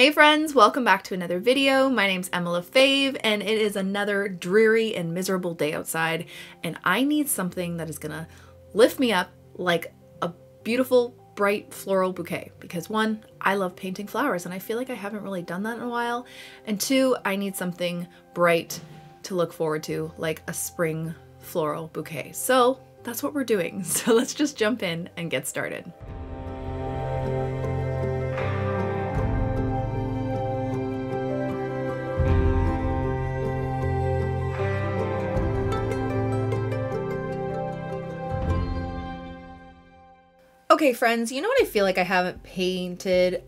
Hey friends, welcome back to another video. My name's Emma Lefebvre and it is another dreary and miserable day outside and I need something that is gonna lift me up like a beautiful bright floral bouquet because one, I love painting flowers and I feel like I haven't really done that in a while, and two, I need something bright to look forward to like a spring floral bouquet. So that's what we're doing. So let's just jump in and get started. Okay friends, you know what I feel like I haven't painted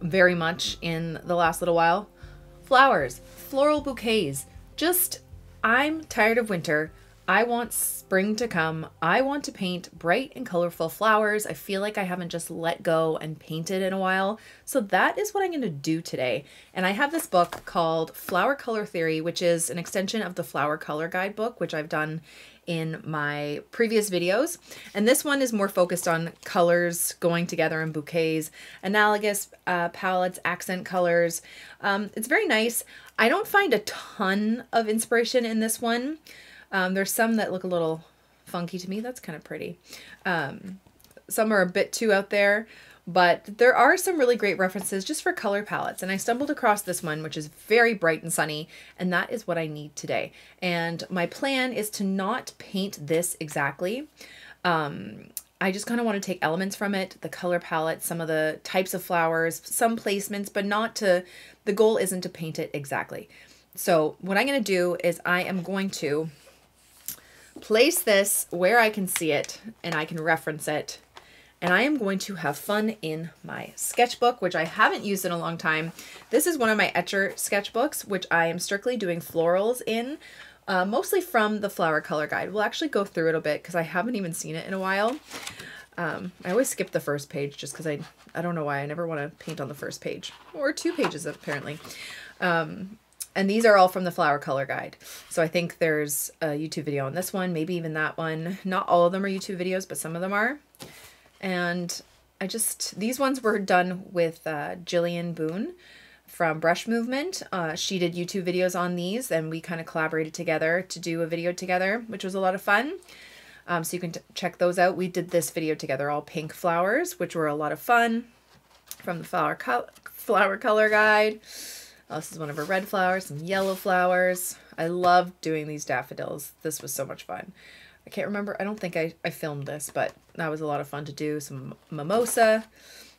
very much in the last little while? Flowers, floral bouquets. Just, I'm tired of winter. I want spring to come. I want to paint bright and colorful flowers. I feel like I haven't just let go and painted in a while. So that is what I'm going to do today. And I have this book called Flower Color Theory, which is an extension of the Flower Color Guidebook, which I've done in my previous videos. And this one is more focused on colors going together in bouquets, analogous palettes, accent colors. It's very nice. I don't find a ton of inspiration in this one. There's some that look a little funky to me. That's kind of pretty. Some are a bit too out there, but there are some really great references just for color palettes. And I stumbled across this one, which is very bright and sunny. And that is what I need today. And my plan is to not paint this exactly. I just kind of want to take elements from it, the color palette, some of the types of flowers, some placements, but not to, the goal isn't to paint it exactly. So what I'm going to do is I am going to place this where I can see it and I can reference it. And I am going to have fun in my sketchbook, which I haven't used in a long time. This is one of my Etcher sketchbooks, which I am strictly doing florals in, mostly from the Flower Color Guide. We'll actually go through it a bit because I haven't even seen it in a while. I always skip the first page just because I don't know why. I never want to paint on the first page or two pages apparently. And these are all from the Flower Color Guide. So I think there's a YouTube video on this one, maybe even that one. Not all of them are YouTube videos, but some of them are. And I just, these ones were done with Jillian Boone from Brush Movement. She did YouTube videos on these and we kind of collaborated together to do a video together, which was a lot of fun. So you can check those out. We did this video together, all pink flowers, which were a lot of fun from the Flower Color Guide. Oh, this is one of her red flowers, some yellow flowers. I loved doing these daffodils. This was so much fun. I can't remember. I don't think I filmed this, but that was a lot of fun to do. Some mimosa.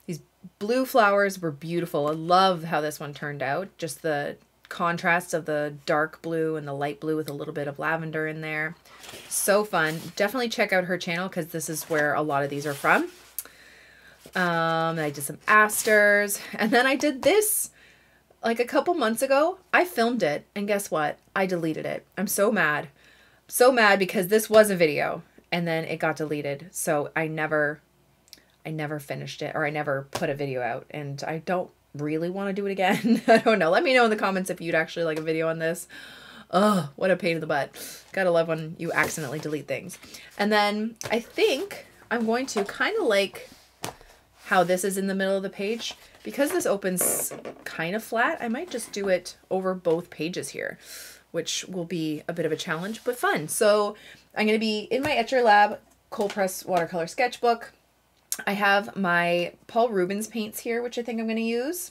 These blue flowers were beautiful. I love how this one turned out. Just the contrast of the dark blue and the light blue with a little bit of lavender in there. So fun. Definitely check out her channel because this is where a lot of these are from. I did some asters. And then I did this. Like a couple months ago, I filmed it, and guess what? I deleted it. I'm so mad. So mad because this was a video, and then it got deleted, so I never finished it, or I never put a video out, and I don't really want to do it again. I don't know. Let me know in the comments if you'd actually like a video on this. Oh, what a pain in the butt. Gotta love when you accidentally delete things. And then I think I'm going to kind of like how this is in the middle of the page. Because this opens kind of flat, I might just do it over both pages here, which will be a bit of a challenge, but fun. So I'm going to be in my Etcher Lab Cold Press Watercolor Sketchbook. I have my Paul Rubens paints here, which I think I'm going to use.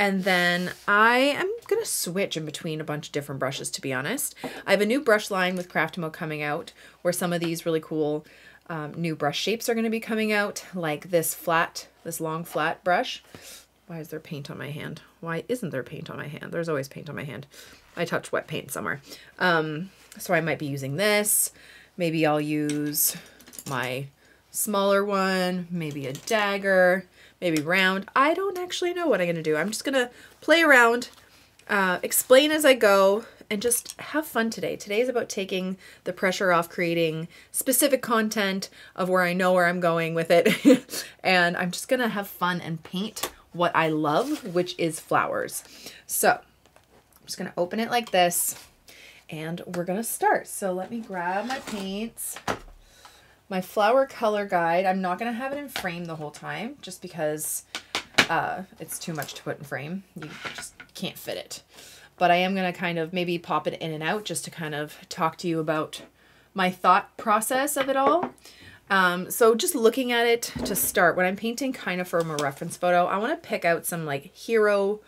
And then I am going to switch in between a bunch of different brushes, to be honest. I have a new brush line with Craftamo coming out, where some of these really cool new brush shapes are going to be coming out, like this long flat brush. Why is there paint on my hand? Why isn't there paint on my hand? There's always paint on my hand. I touch wet paint somewhere. So I might be using this. Maybe I'll use my smaller one, maybe a dagger, maybe round. I don't actually know what I'm going to do. I'm just going to play around, explain as I go, and just have fun today. Today is about taking the pressure off creating specific content of where I know where I'm going with it. And I'm just gonna have fun and paint what I love, which is flowers. So I'm just gonna open it like this and we're gonna start. So let me grab my paints, my Flower Color Guide. I'm not gonna have it in frame the whole time just because It's too much to put in frame. You just can't fit it. But I am going to kind of maybe pop it in and out just to kind of talk to you about my thought process of it all. So just looking at it to start, when I'm painting kind of from a reference photo, I want to pick out some like hero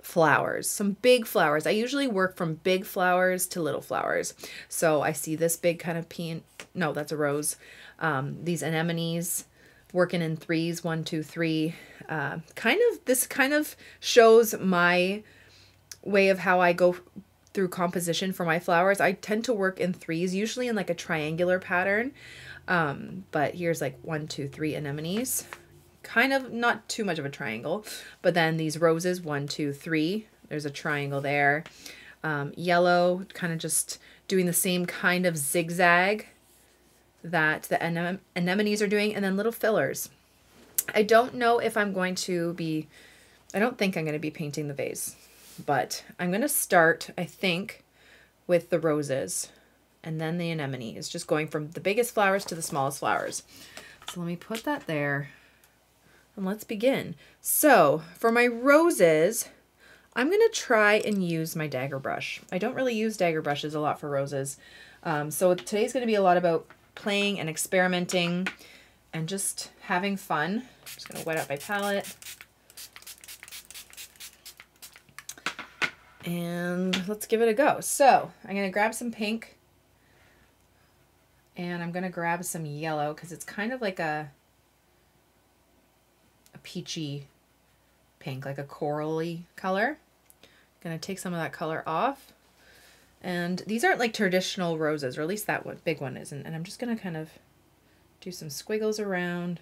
flowers, some big flowers. I usually work from big flowers to little flowers. So I see this big kind of pea, no, that's a rose. These anemones, working in threes, 1, 2, 3. This kind of shows my way of how I go through composition for my flowers. I tend to work in threes, usually in like a triangular pattern. But here's like 1, 2, 3 anemones, kind of not too much of a triangle, but then these roses, 1, 2, 3, there's a triangle there. Yellow, kind of just doing the same kind of zigzag that the anemones are doing, and then little fillers. I don't know if I'm going to be, I don't think I'm going to be painting the vase, but I'm going to start, I think, with the roses and then the anemones, just going from the biggest flowers to the smallest flowers. So let me put that there and let's begin. So for my roses, I'm going to try and use my dagger brush. I don't really use dagger brushes a lot for roses. So today's going to be a lot about playing and experimenting and just having fun. I'm just going to wet out my palette. And let's give it a go. So I'm going to grab some pink and I'm going to grab some yellow because it's kind of like a peachy pink, like a corally color. I'm going to take some of that color off. And these aren't like traditional roses, or at least that one, big one isn't. And I'm just going to kind of do some squiggles around.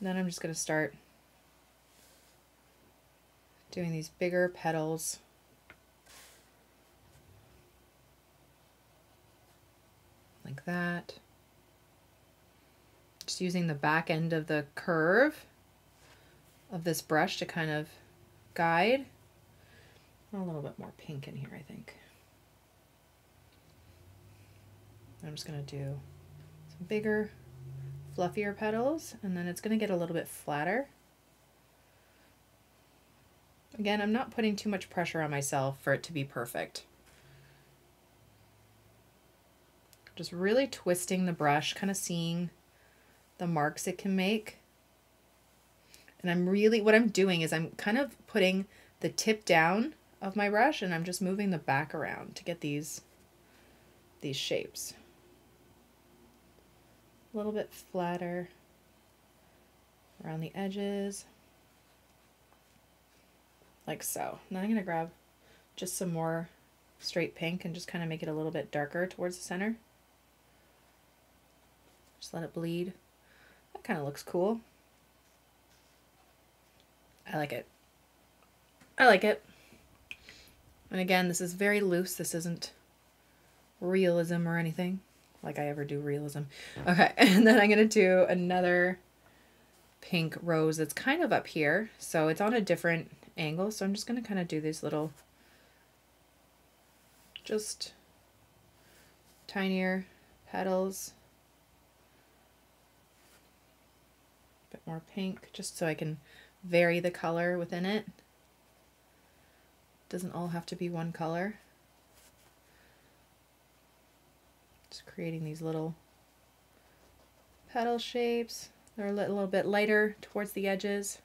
And then I'm just going to start doing these bigger petals. Like that. Just using the back end of the curve of this brush to kind of guide. A little bit more pink in here, I think. I'm just going to do some bigger, fluffier petals, and then it's going to get a little bit flatter. Again, I'm not putting too much pressure on myself for it to be perfect. Just really twisting the brush, kind of seeing the marks it can make. And I'm really, what I'm doing is I'm kind of putting the tip down of my brush and I'm just moving the back around to get these shapes. A little bit flatter around the edges. Like so. Now I'm going to grab just some more straight pink and just kind of make it a little bit darker towards the center. Just let it bleed. That kind of looks cool. I like it. I like it. And again, this is very loose. This isn't realism or anything like I ever do realism. Okay, and then I'm going to do another pink rose that's kind of up here. So it's on a different angle. So I'm just going to kind of do these little, just tinier petals. A bit more pink just so I can vary the color within it. Doesn't all have to be one color. Just creating these little petal shapes. They're a little bit lighter towards the edges.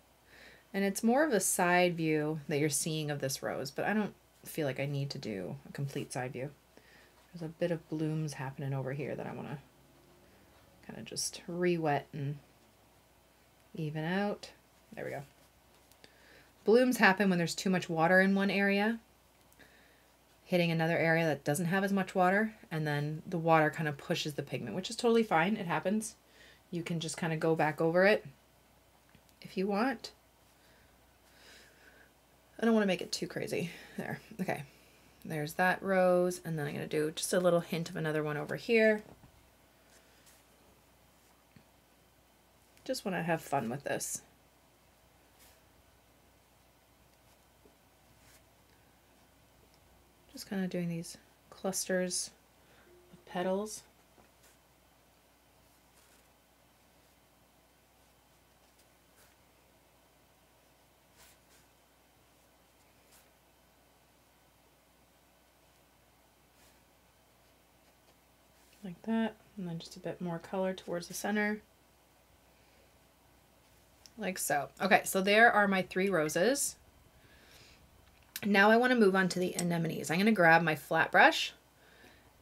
And it's more of a side view that you're seeing of this rose, but I don't feel like I need to do a complete side view. There's a bit of blooms happening over here that I want to kind of just re-wet and even out. There we go. Blooms happen when there's too much water in one area, hitting another area that doesn't have as much water, and then the water kind of pushes the pigment, which is totally fine. It happens. You can just kind of go back over it if you want. I don't want to make it too crazy. There. Okay. There's that rose, and then I'm going to do just a little hint of another one over here. Just want to have fun with this. Just kind of doing these clusters of petals. that, and then just a bit more color towards the center. Like so. Okay, so there are my three roses. Now I want to move on to the anemones. I'm going to grab my flat brush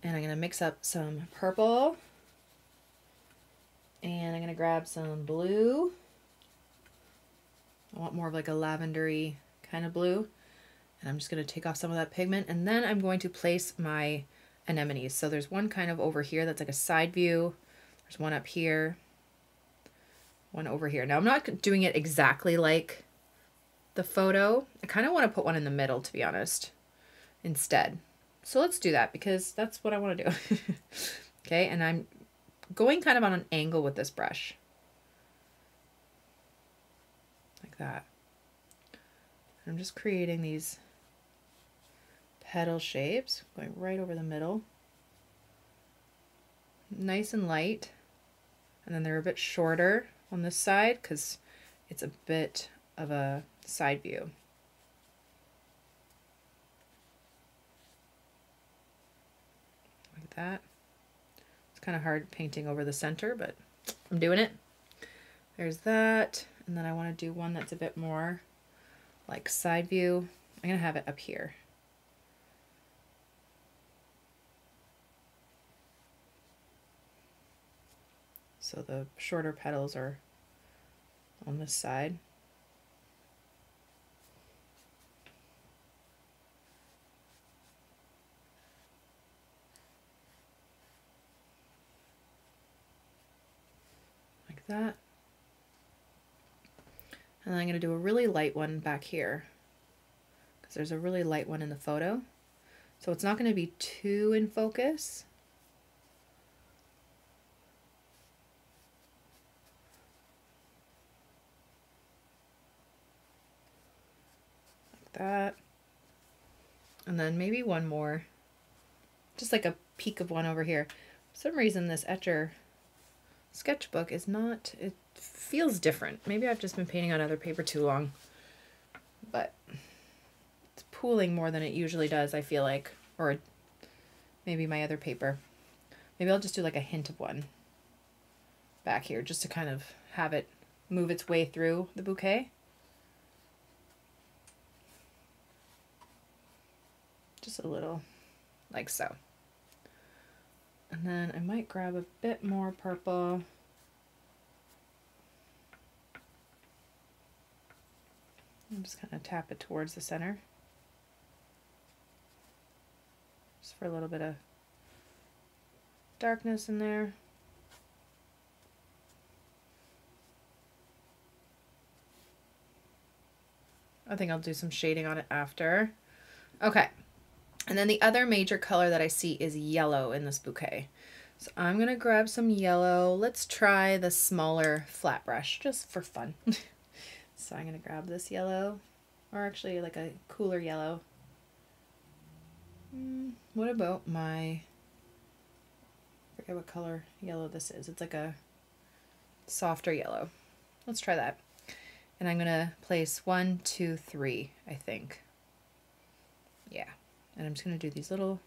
and I'm going to mix up some purple and I'm going to grab some blue. I want more of like a lavendery kind of blue, and I'm just going to take off some of that pigment, and then I'm going to place my anemones. So there's one kind of over here that's like a side view. There's one up here, one over here. Now I'm not doing it exactly like the photo. I kind of want to put one in the middle, to be honest, instead. So let's do that because that's what I want to do. Okay, and I'm going kind of on an angle with this brush. Like that. I'm just creating these petal shapes, going right over the middle. Nice and light. And then they're a bit shorter on this side because it's a bit of a side view. Like that. It's kind of hard painting over the center, but I'm doing it. There's that. And then I want to do one that's a bit more like side view. I'm going to have it up here. So the shorter petals are on this side. Like that. And then I'm going to do a really light one back here because there's a really light one in the photo. So it's not going to be too in focus. Like that. And then maybe one more, just like a peak of one over here. For some reason this Etcher sketchbook is not, it feels different. Maybe I've just been painting on other paper too long, but it's pooling more than it usually does, I feel like, or maybe my other paper. Maybe I'll just do like a hint of one back here just to kind of have it move its way through the bouquet. Just a little, like so. And then I might grab a bit more purple. I'm just gonna tap it towards the center. Just for a little bit of darkness in there. I think I'll do some shading on it after. Okay. And then the other major color that I see is yellow in this bouquet. So I'm gonna grab some yellow. Let's try the smaller flat brush just for fun. So I'm gonna grab this yellow, or actually like a cooler yellow. What about my, I forget what color yellow this is. It's like a softer yellow. Let's try that. And I'm gonna place 1, 2, 3, I think. Yeah. And I'm just gonna do these little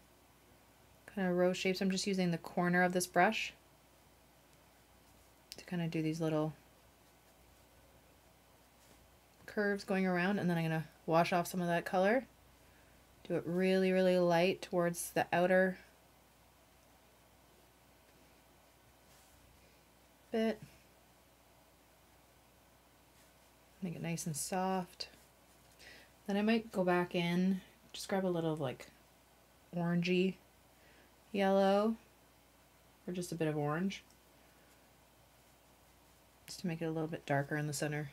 kind of row shapes. I'm just using the corner of this brush to kind of do these little curves going around, and then I'm going to wash off some of that color. Do it really, really light towards the outer bit. Make it nice and soft. Then I might go back in, just grab a little of like orangey yellow, or just a bit of orange, just to make it a little bit darker in the center.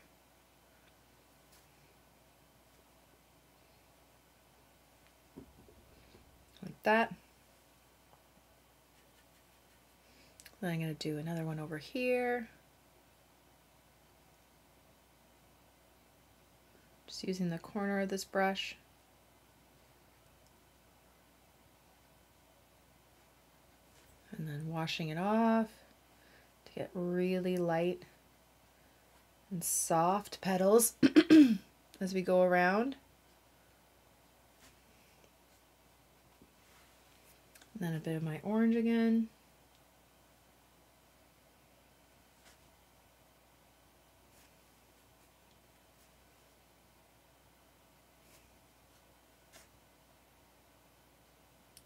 That. Then I'm going to do another one over here. Just using the corner of this brush. And then washing it off to get really light and soft petals as we go around. Then a bit of my orange again.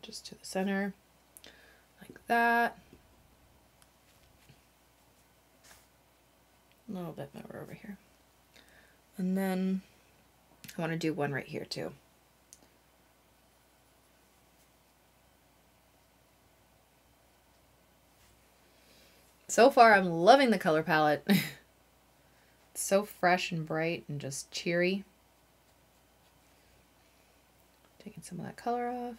just to the center like that. A little bit more over here. And then I want to do one right here too. So far, I'm loving the color palette. It's so fresh and bright and just cheery. Taking some of that color off.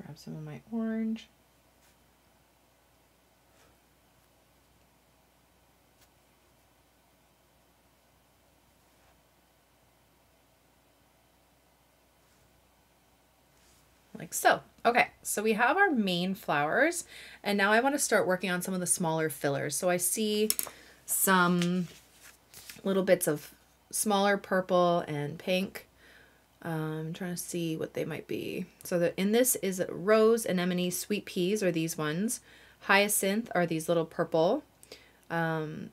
Grab some of my orange. Like so. Okay, so we have our main flowers, and now I want to start working on some of the smaller fillers. So I see some little bits of smaller purple and pink. I'm trying to see what they might be. So in this is rose, anemone, sweet peas are these ones. Hyacinth are these little purple.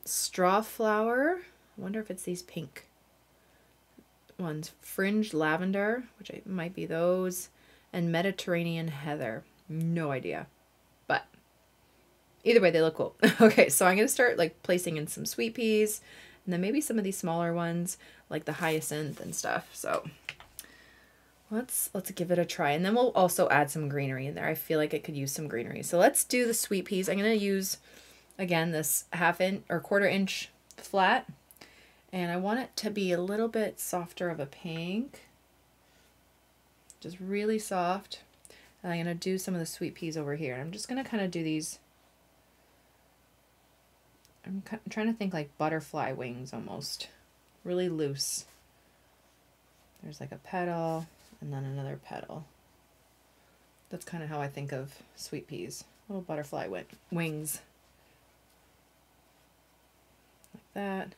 Straw flower, I wonder if it's these pink ones. Fringe lavender, which might be those. And Mediterranean heather, no idea. But either way, they look cool. Okay, so I'm gonna start like placing in some sweet peas, and then maybe some of these smaller ones like the hyacinth and stuff. So let's give it a try, and then we'll also add some greenery in there. I feel like it could use some greenery. So let's do the sweet peas. I'm gonna use again this half-inch or quarter-inch flat, and I want it to be a little bit softer of a pink. Just really soft. And I'm going to do some of the sweet peas over here. I'm just going to kind of do these. I'm trying to think like butterfly wings almost. Really loose. There's like a petal and then another petal. That's kind of how I think of sweet peas. Little butterfly wings. Like that.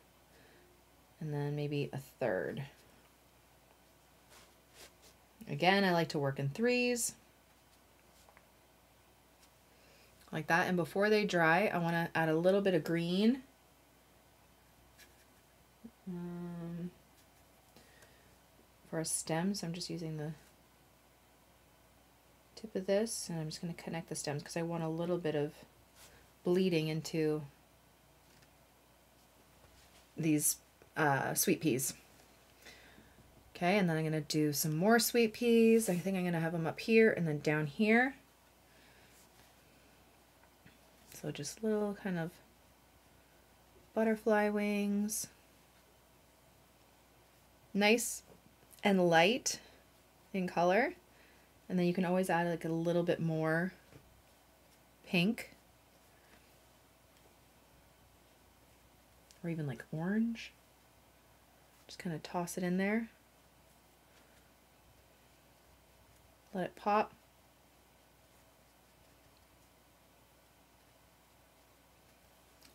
And then maybe a third. Again, I like to work in threes like that, and before they dry I want to add a little bit of green. For a stem, so I'm just using the tip of this, and I'm just going to connect the stems because I want a little bit of bleeding into these sweet peas. Okay, and then I'm going to do some more sweet peas. I think I'm going to have them up here and then down here. So just little kind of butterfly wings. Nice and light in color. And then you can always add like a little bit more pink. Or even like orange. Just kind of toss it in there. Let it pop.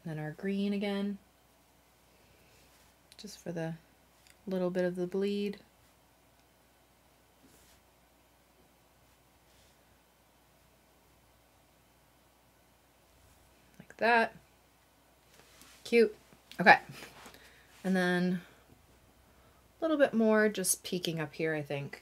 And then our green again, just for the little bit of the bleed. Like that. Cute. Okay. And then a little bit more just peeking up here, I think.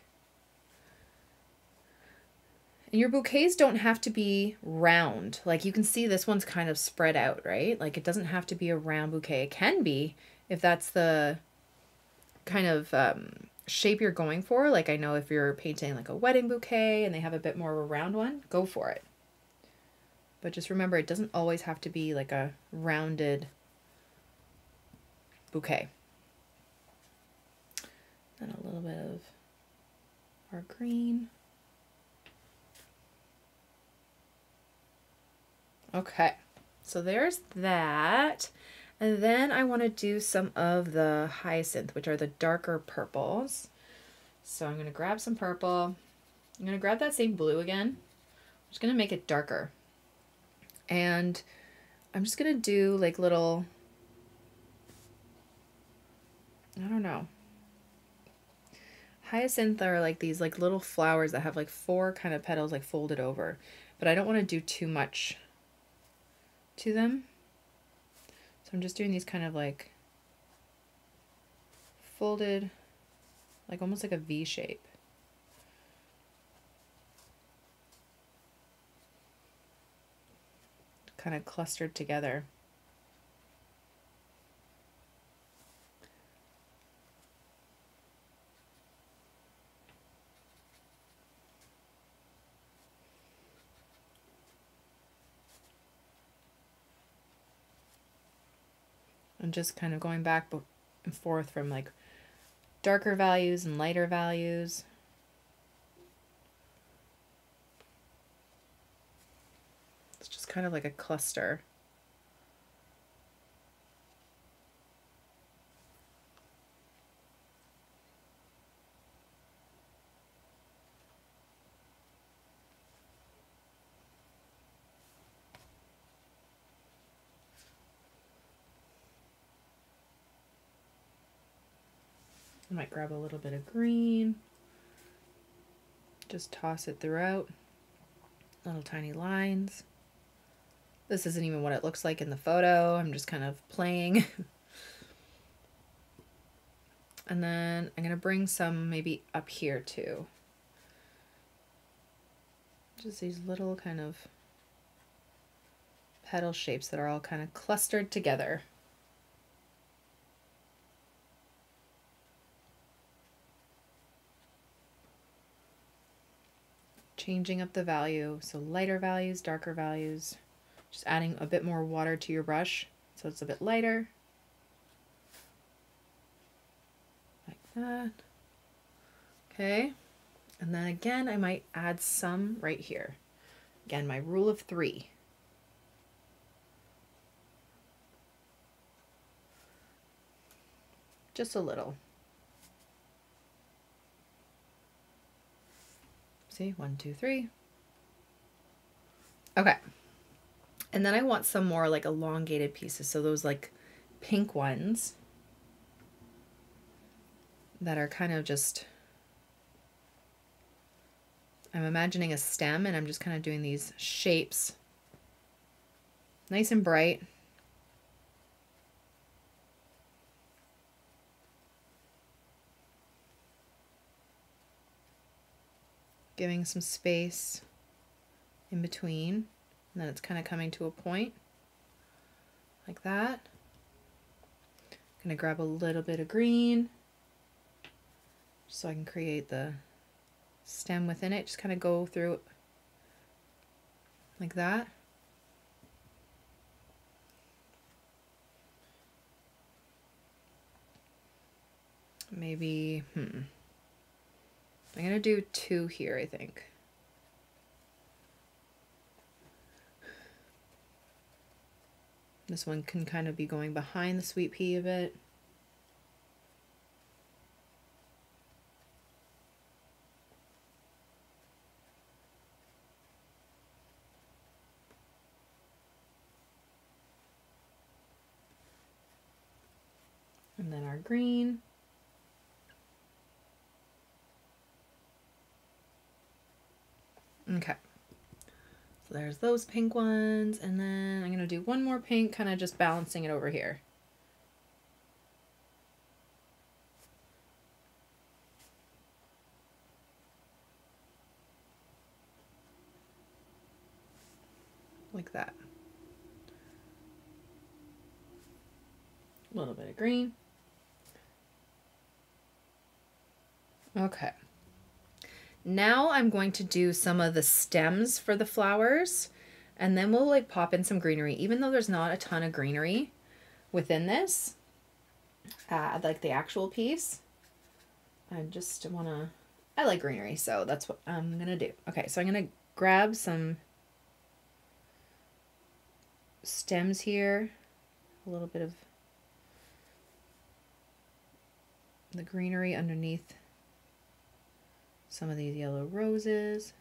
And your bouquets don't have to be round. Like you can see this one's kind of spread out, right? Like it doesn't have to be a round bouquet. It can be if that's the kind of shape you're going for. Like I know if you're painting like a wedding bouquet and they have a bit more of a round one, go for it. But just remember, it doesn't always have to be like a rounded bouquet. And a little bit of our green. Okay, so there's that. And then I want to do some of the hyacinth, which are the darker purples. So I'm going to grab some purple. I'm going to grab that same blue again. I'm just going to make it darker. And I'm just going to do like little, I don't know. Hyacinth are like these like little flowers that have like four kind of petals like folded over. But I don't want to do too much to them. So I'm just doing these kind of like folded, like almost like a V shape. Kind of clustered together. I'm just kind of going back and forth from like darker values and lighter values. It's just kind of like a cluster. Might grab a little bit of green, just toss it throughout, little tiny lines. This isn't even what it looks like in the photo. I'm just kind of playing. And then I'm gonna bring some maybe up here too. Just these little kind of petal shapes that are all kind of clustered together. Changing up the value, so lighter values, darker values, just adding a bit more water to your brush so it's a bit lighter, like that. Okay, and then again I might add some right here. Again, my rule of three. Just a little. See, 1, 2, 3. Okay. And then I want some more like elongated pieces. So those like pink ones that are kind of just, I'm imagining a stem and I'm just kind of doing these shapes. Nice and bright. Giving some space in between, and then it's kind of coming to a point like that. I'm gonna grab a little bit of green so I can create the stem within it. Just kind of go through like that. Maybe, I'm gonna do two here, I think. This one can kind of be going behind the sweet pea a bit. And then our green. Okay, so there's those pink ones, and then I'm gonna do one more pink, kind of just balancing it over here. Like that. A little bit of green. Okay. Now I'm going to do some of the stems for the flowers, and then we'll like pop in some greenery, even though there's not a ton of greenery within this, like the actual piece. I just wanna, I like greenery, so that's what I'm gonna do. Okay, so I'm gonna grab some stems here, a little bit of the greenery underneath some of these yellow roses.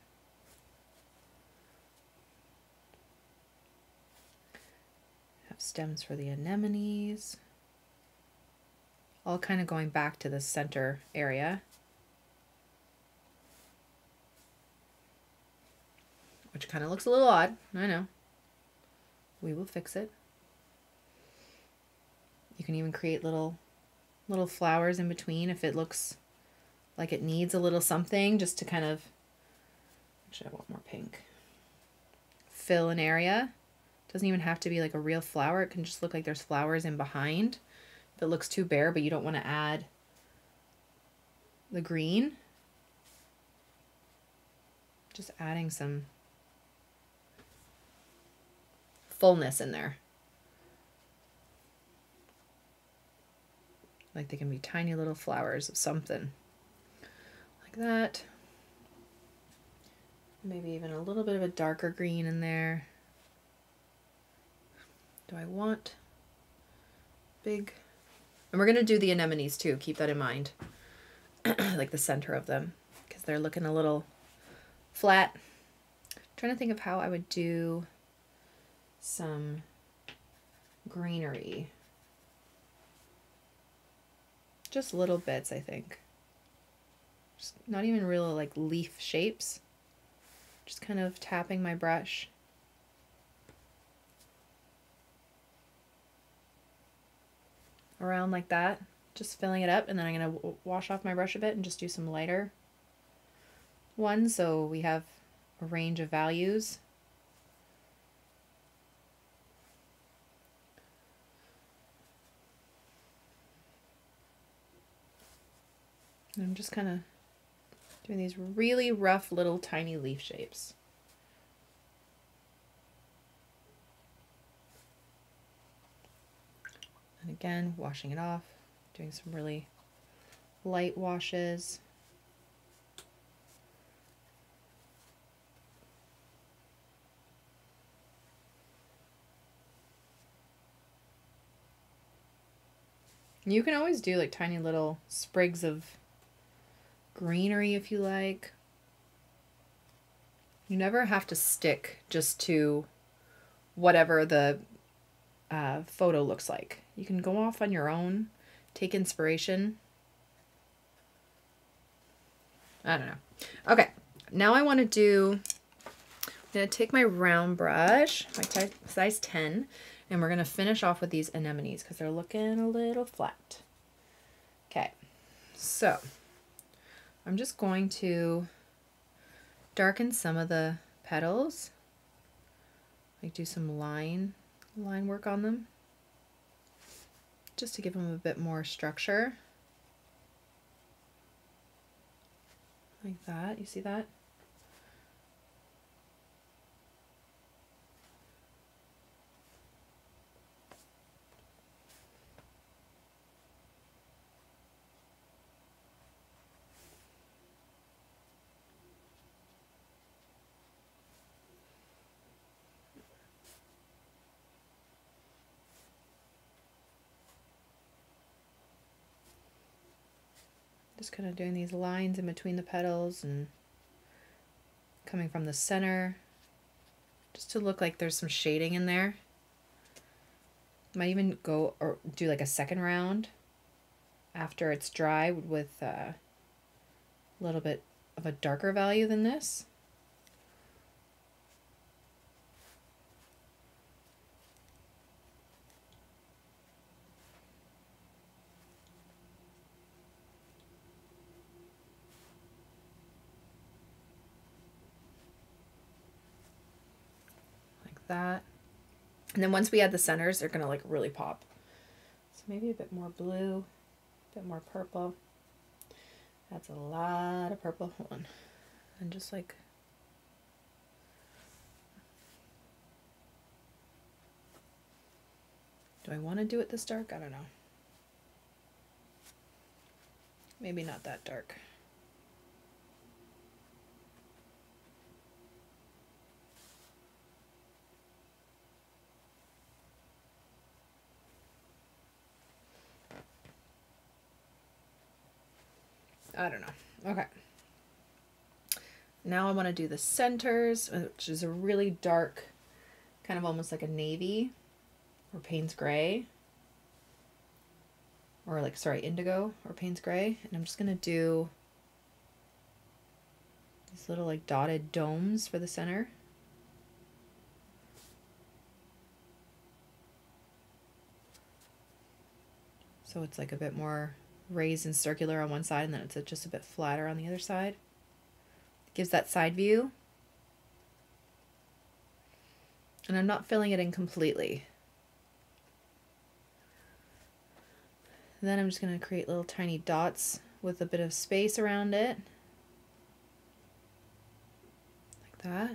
Have stems for the anemones. All kind of going back to the center area, which kind of looks a little odd, I know. we will fix it. You can even create little flowers in between if it looks like it needs a little something just to kind of, actually I want more pink, fill an area. It doesn't even have to be like a real flower. It can just look like there's flowers in behind. If it looks too bare but you don't want to add the green, just adding some fullness in there. Like they can be tiny little flowers of something like that. Maybe even a little bit of a darker green in there. Do I want big? And we're going to do the anemones too. Keep that in mind. Like the center of them, because they're looking a little flat. I'm trying to think of how I would do some greenery. Just little bits, I think. Just not even real like leaf shapes. Just kind of tapping my brush. Around like that. Just filling it up, and then I'm going to wash off my brush a bit and just do some lighter ones so we have a range of values. And I'm just kind of doing these really rough little tiny leaf shapes. And again, washing it off, doing some really light washes. You can always do like tiny little sprigs of greenery if you like. You never have to stick just to whatever the photo looks like. You can go off on your own, take inspiration. I don't know. Okay, now I want to do, I'm going to take my round brush, my size 10, and we're going to finish off with these anemones because they're looking a little flat. Okay, so I'm just going to darken some of the petals, like do some line work on them, just to give them a bit more structure. Like that, you see that? Just kind of doing these lines in between the petals and coming from the center, just to look like there's some shading in there. Might even go or do like a second round after it's dry with a little bit of a darker value than this. That. And then once we add the centers, they're gonna like really pop. So maybe a bit more blue, a bit more purple. That's a lot of purple. Hold on. And just like do I want to do it this dark? I don't know. Maybe not that dark. I don't know. Okay. Now I want to do the centers, which is a really dark, kind of almost like a navy or Payne's gray. Or like, sorry, indigo or Payne's gray. And I'm just going to do these little like dotted domes for the center. So it's like a bit more raised and circular on one side, and then it's just a bit flatter on the other side. It gives that side view. And I'm not filling it in completely. And then I'm just going to create little tiny dots with a bit of space around it. Like that.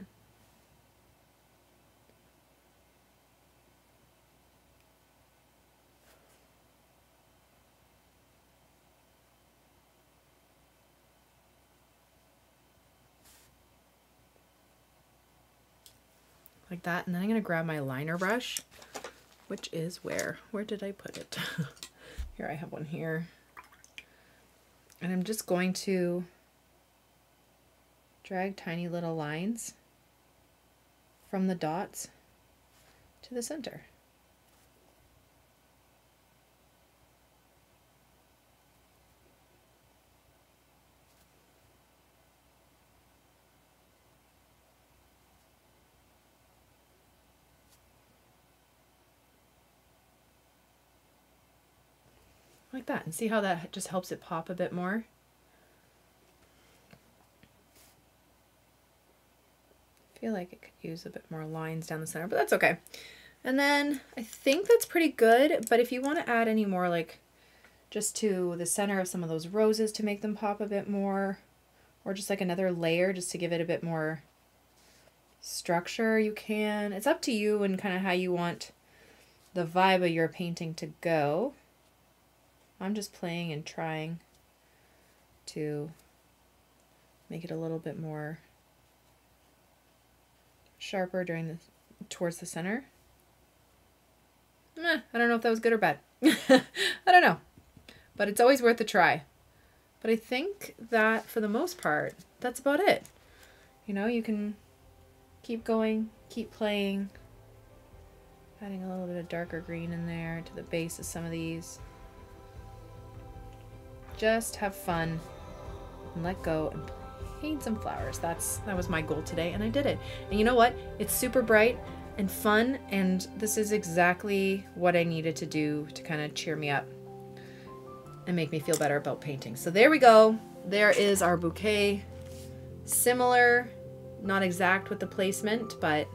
Like that, and then I'm going to grab my liner brush, which is where did I put it? Here, I have one here. And I'm just going to drag tiny little lines from the dots to the center. Like that, and see how that just helps it pop a bit more. I feel like it could use a bit more lines down the center, but that's okay. And then I think that's pretty good, but if you want to add any more, like just to the center of some of those roses to make them pop a bit more, or just like another layer just to give it a bit more structure, you can. It's up to you and kind of how you want the vibe of your painting to go. I'm just playing and trying to make it a little bit more sharper towards the center. I don't know if that was good or bad. I don't know, but it's always worth a try. But I think that for the most part, that's about it. You know, you can keep going, keep playing, adding a little bit of darker green in there to the base of some of these. Just have fun and let go and paint some flowers. That was my goal today, and I did it. And you know what? It's super bright and fun, and this is exactly what I needed to do to kind of cheer me up and make me feel better about painting. So there we go. There is our bouquet. Similar, not exact with the placement, but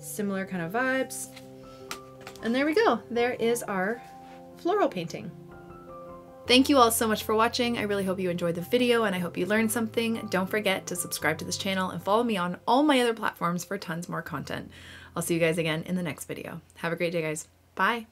similar kind of vibes. And there we go. There is our floral painting. Thank you all so much for watching. I really hope you enjoyed the video, and I hope you learned something. Don't forget to subscribe to this channel and follow me on all my other platforms for tons more content. I'll see you guys again in the next video. Have a great day, guys. Bye.